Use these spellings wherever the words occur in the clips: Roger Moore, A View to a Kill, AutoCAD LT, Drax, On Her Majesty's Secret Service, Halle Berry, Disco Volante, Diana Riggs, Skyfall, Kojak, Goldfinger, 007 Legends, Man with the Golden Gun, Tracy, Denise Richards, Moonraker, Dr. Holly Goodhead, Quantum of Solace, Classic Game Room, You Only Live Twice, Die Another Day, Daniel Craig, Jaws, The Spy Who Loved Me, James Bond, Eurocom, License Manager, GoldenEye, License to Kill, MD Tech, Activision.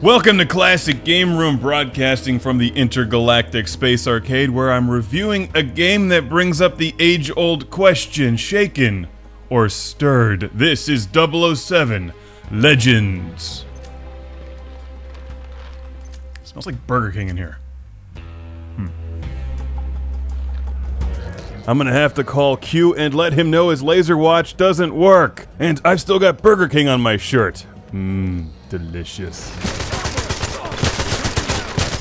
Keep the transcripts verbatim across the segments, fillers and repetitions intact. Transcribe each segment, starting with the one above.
Welcome to Classic Game Room, broadcasting from the Intergalactic Space Arcade, where I'm reviewing a game that brings up the age-old question, shaken or stirred. This is double oh seven Legends. It smells like Burger King in here. Hmm. I'm gonna have to call Q and let him know his laser watch doesn't work. And I've still got Burger King on my shirt. Mmm, delicious.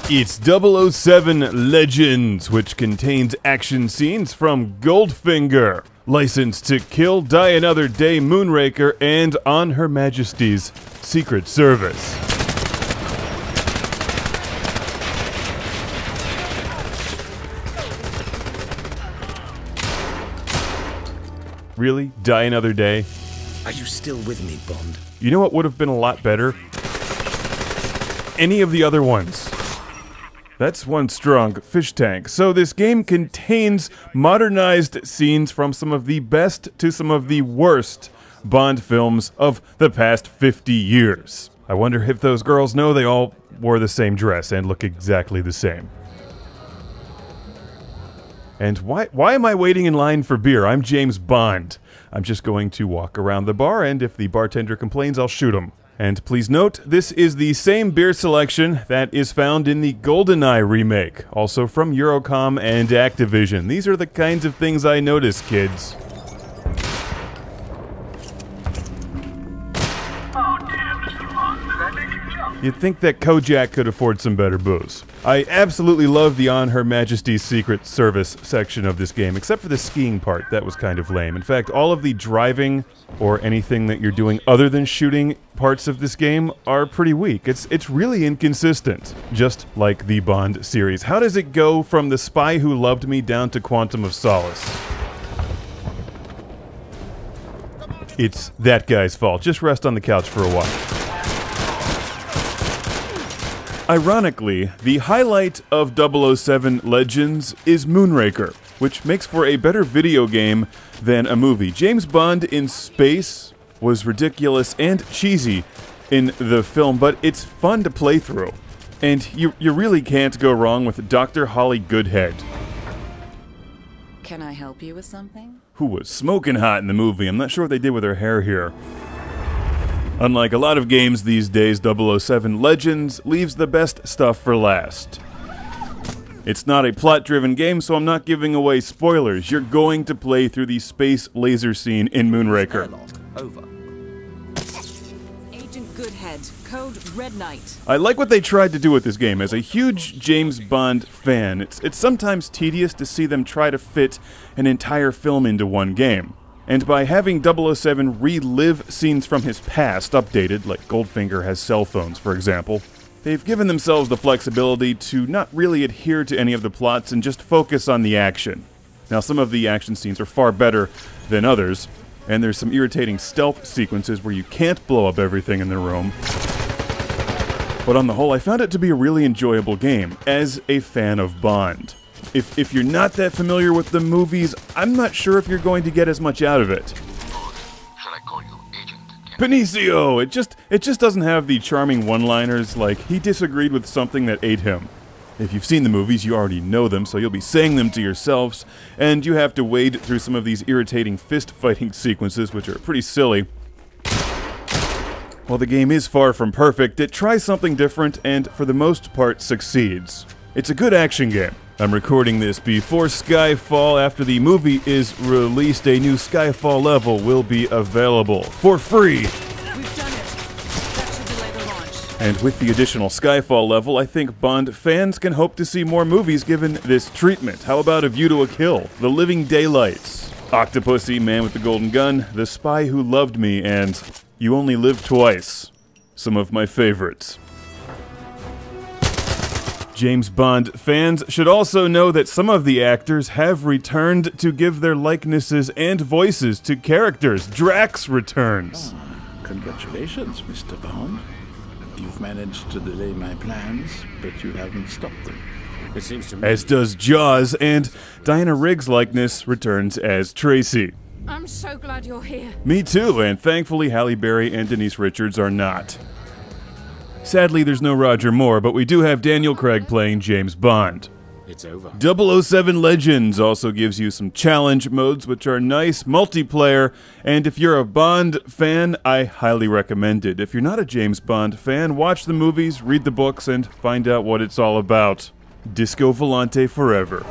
It's double oh seven Legends, which contains action scenes from Goldfinger, License to Kill, Die Another Day, Moonraker, and On Her Majesty's Secret Service. Really? Die Another Day? Are you still with me, Bond? You know what would have been a lot better? Any of the other ones. That's one strong fish tank. So this game contains modernized scenes from some of the best to some of the worst Bond films of the past fifty years. I wonder if those girls know they all wore the same dress and look exactly the same. And why, why am I waiting in line for beer? I'm James Bond. I'm just going to walk around the bar, and if the bartender complains, I'll shoot him. And please note, this is the same beer selection that is found in the GoldenEye remake, also from Eurocom and Activision. These are the kinds of things I notice, kids. Oh dear, Mister Bond, did I make you jump? You'd think that Kojak could afford some better booze. I absolutely love the On Her Majesty's Secret Service section of this game, except for the skiing part. That was kind of lame. In fact, all of the driving or anything that you're doing other than shooting parts of this game are pretty weak. It's it's really inconsistent, just like the Bond series. How does it go from The Spy Who Loved Me down to Quantum of Solace? It's that guy's fault. Just rest on the couch for a while. Ironically, the highlight of double oh seven Legends is Moonraker, which makes for a better video game than a movie. James Bond in space was ridiculous and cheesy in the film, but it's fun to play through. And you, you really can't go wrong with Doctor Holly Goodhead. Can I help you with something? Who was smoking hot in the movie. I'm not sure what they did with her hair here. Unlike a lot of games these days, double oh seven Legends leaves the best stuff for last. It's not a plot-driven game, so I'm not giving away spoilers. You're going to play through the space laser scene in Moonraker. Over. Agent Goodhead, code Red Knight. I like what they tried to do with this game. As a huge James Bond fan, it's, it's sometimes tedious to see them try to fit an entire film into one game. And by having double oh seven relive scenes from his past updated, like Goldfinger has cell phones, for example, they've given themselves the flexibility to not really adhere to any of the plots and just focus on the action. Now, some of the action scenes are far better than others, and there's some irritating stealth sequences where you can't blow up everything in the room. But on the whole, I found it to be a really enjoyable game as a fan of Bond. If, if you're not that familiar with the movies, I'm not sure if you're going to get as much out of it. Benicio! It just, it just doesn't have the charming one-liners, like, he disagreed with something that ate him. If you've seen the movies, you already know them, so you'll be saying them to yourselves, and you have to wade through some of these irritating fist-fighting sequences, which are pretty silly. While the game is far from perfect, it tries something different and, for the most part, succeeds. It's a good action game. I'm recording this before Skyfall. After the movie is released, a new Skyfall level will be available for free. We've done it. That should delay the launch. And with the additional Skyfall level, I think Bond fans can hope to see more movies given this treatment. How about A View to a Kill, The Living Daylights, Octopussy, Man with the Golden Gun, The Spy Who Loved Me, and You Only Live Twice. Some of my favorites. James Bond fans should also know that some of the actors have returned to give their likenesses and voices to characters. Drax returns. Oh, congratulations, Mister Bond. You've managed to delay my plans, but you haven't stopped them. It seems to me. As does Jaws, and Diana Riggs' likeness returns as Tracy. I'm so glad you're here. Me too, and thankfully Halle Berry and Denise Richards are not. Sadly, there's no Roger Moore, but we do have Daniel Craig playing James Bond. It's over. double oh seven Legends also gives you some challenge modes, which are nice, multiplayer, and if you're a Bond fan, I highly recommend it. If you're not a James Bond fan, watch the movies, read the books, and find out what it's all about. Disco Volante forever.